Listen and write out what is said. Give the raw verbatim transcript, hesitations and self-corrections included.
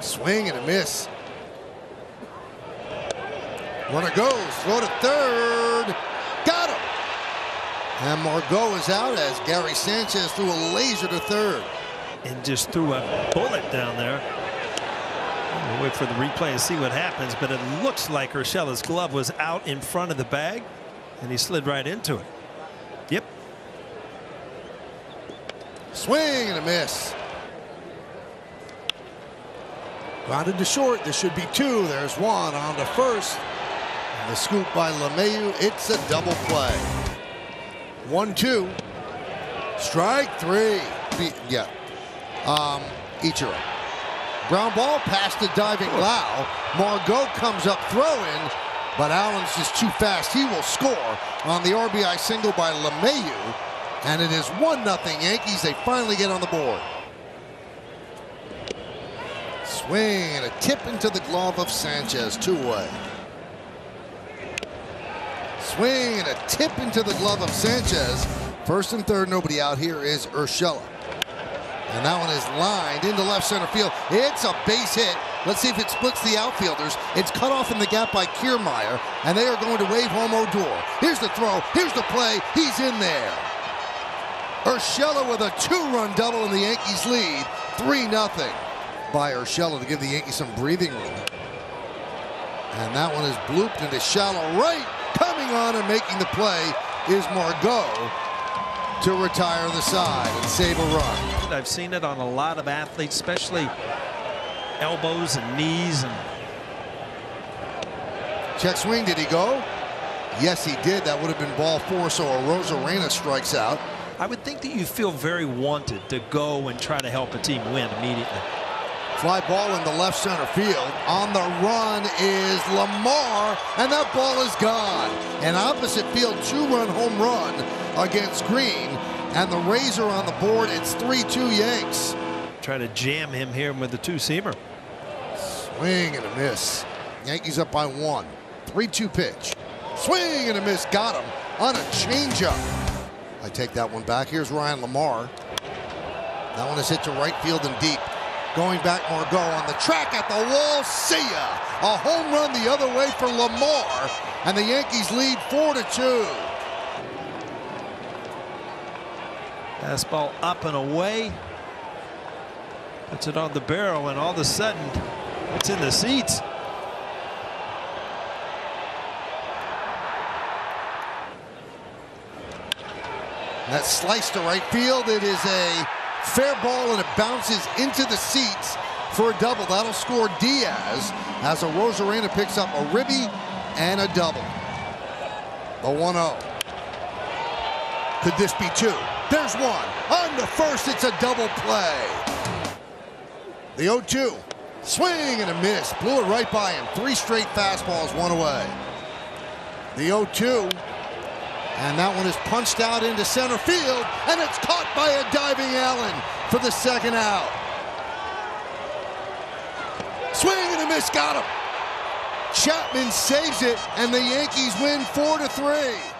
Swing and a miss. Runner goes, throw to third. Got him! And Margot is out as Gary Sanchez threw a laser to third. And just threw a bullet down there. We'll wait for the replay and see what happens, but it looks like Urshela's glove was out in front of the bag, and he slid right into it. Yep. Swing and a miss. Grounded to short. This should be two. There's one on to first. And the scoop by LeMahieu. It's a double play. One, two. Strike three. Be yeah. Um, Ichiro. Ground ball past the diving Lau. Margot comes up throwing, but Allen's just too fast. He will score on the R B I single by LeMahieu. And it is one nothing Yankees. They finally get on the board. Swing and a tip into the glove of Sanchez, two-way. Swing and a tip into the glove of Sanchez. First and third, nobody out here is Urshela. And that one is lined into left center field. It's a base hit. Let's see if it splits the outfielders. It's cut off in the gap by Kiermaier, and they are going to wave home Odor. Here's the throw. Here's the play. He's in there. Urshela with a two-run double in the Yankees lead, three nothing. By Urshela to give the Yankees some breathing room. And that one is blooped into shallow right. Coming on and making the play is Margot to retire the side and save a run. I've seen it on a lot of athletes, especially elbows and knees. And check swing. Did he go? Yes, he did. That would have been ball four, so Arozarena strikes out. I would think that you feel very wanted to go and try to help a team win immediately. Fly ball in the left center field. On the run is Lamar, and that ball is gone. An opposite field two-run home run against Green, and the Rays are on the board. It's three two Yanks. Try to jam him here with the two-seamer. Swing and a miss. Yankees up by one. three two pitch. Swing and a miss. Got him on a changeup. I take that one back. Here's Ryan Lamar. That one is hit to right field and deep. Going back, Margot on the track at the wall. See ya! A home run the other way for Lamar, and the Yankees lead four to two. Fastball up and away. Puts it on the barrel, and all of a sudden, it's in the seats. And that slice to right field. It is a fair ball, and it bounces into the seats for a double. That'll score Diaz as Arozarena picks up a ribby and a double. The one oh. Could this be two? There's one. On to first, it's a double play. The oh two. Swing and a miss. Blew it right by him. Three straight fastballs, one away. The oh two. And that one is punched out into center field, and it's caught by a diving Allen for the second out. Swing and a miss, got him. Chapman saves it, and the Yankees win four to three.